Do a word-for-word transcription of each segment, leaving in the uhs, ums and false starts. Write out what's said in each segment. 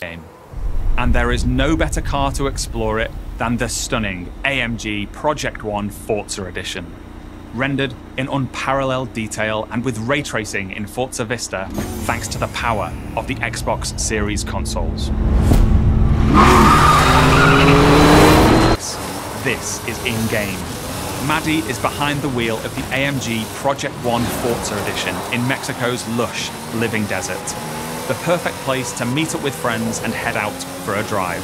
game. And there is no better car to explore it than the stunning A M G Project One Forza Edition. Rendered in unparalleled detail and with ray tracing in Forza Vista, thanks to the power of the Xbox Series consoles. This is in-game. Maddie is behind the wheel of the A M G Project One Forza Edition in Mexico's lush living desert. The perfect place to meet up with friends and head out for a drive.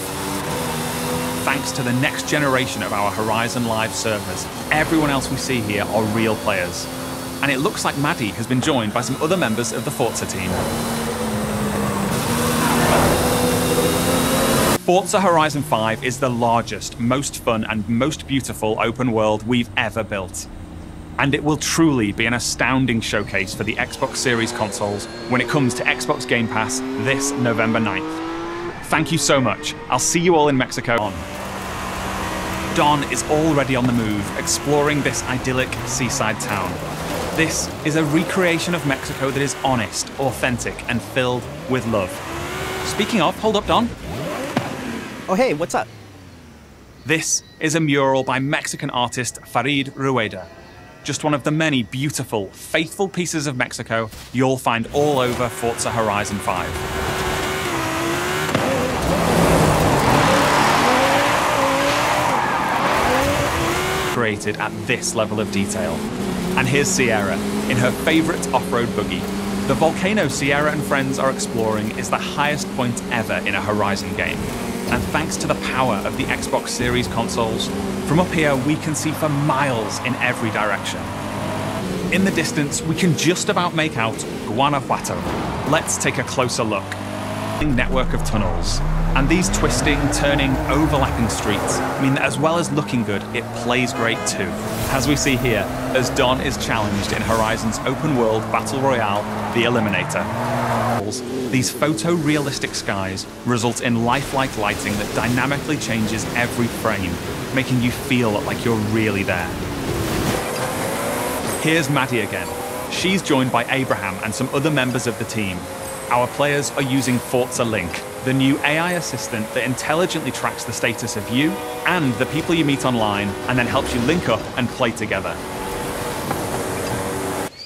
Thanks to the next generation of our Horizon Live servers, everyone else we see here are real players. And it looks like Maddie has been joined by some other members of the Forza team. Forza Horizon five is the largest, most fun, and most beautiful open world we've ever built. And it will truly be an astounding showcase for the Xbox Series consoles when it comes to Xbox Game Pass this November ninth. Thank you so much. I'll see you all in Mexico. Don is already on the move, exploring this idyllic seaside town. This is a recreation of Mexico that is honest, authentic, and filled with love. Speaking of, hold up, Don. Oh, hey, what's up? This is a mural by Mexican artist Farid Rueda. Just one of the many beautiful, faithful pieces of Mexico you'll find all over Forza Horizon five. Created at this level of detail. And here's Sierra in her favorite off-road buggy. The volcano Sierra and friends are exploring is the highest point ever in a Horizon game. And thanks to the power of the Xbox Series consoles, from up here we can see for miles in every direction. In the distance, we can just about make out Guanajuato. Let's take a closer look. Network of tunnels. And these twisting, turning, overlapping streets mean that as well as looking good, it plays great too. As we see here, as Don is challenged in Horizon's open world battle royale, The Eliminator. These photorealistic skies result in lifelike lighting that dynamically changes every frame, making you feel like you're really there. Here's Maddie again. She's joined by Abraham and some other members of the team. Our players are using Forza Link, the new A I assistant that intelligently tracks the status of you and the people you meet online and then helps you link up and play together.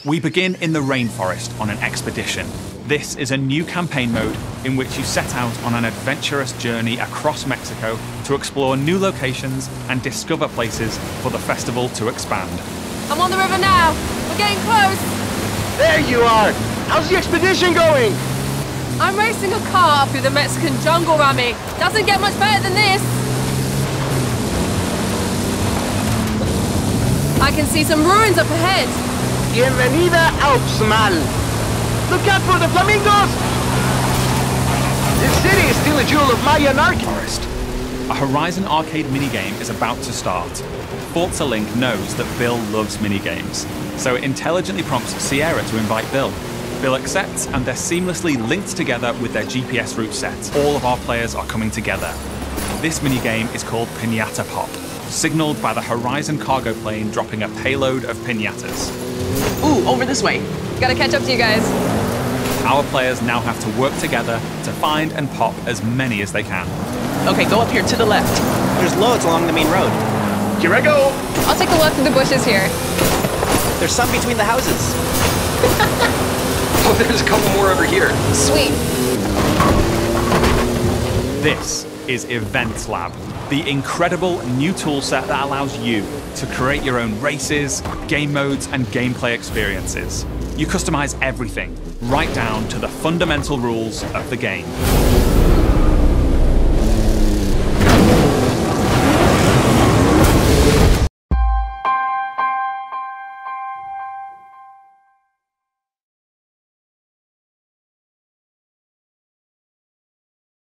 We begin in the rainforest on an expedition. This is a new campaign mode in which you set out on an adventurous journey across Mexico to explore new locations and discover places for the festival to expand. I'm on the river now. We're getting close. There you are. How's the expedition going? I'm racing a car through the Mexican jungle, Rami. Doesn't get much better than this. I can see some ruins up ahead. Bienvenida a Uxmal. Look out for the flamingos! This city is still a jewel of Mayan archaeology. A Horizon arcade minigame is about to start. Forza Link knows that Bill loves minigames, so it intelligently prompts Sierra to invite Bill. Bill accepts, and they're seamlessly linked together with their G P S route set. All of our players are coming together. This minigame is called Piñata Pop, signalled by the Horizon cargo plane dropping a payload of piñatas. Ooh, over this way. Gotta catch up to you guys. Our players now have to work together to find and pop as many as they can. Okay, go up here to the left. There's loads along the main road. Here I go! I'll take a look through the bushes here. There's some between the houses. Oh, there's a couple more over here. Sweet. This is Events Lab, the incredible new toolset that allows you to create your own races, game modes, and gameplay experiences. You customize everything, right down to the fundamental rules of the game.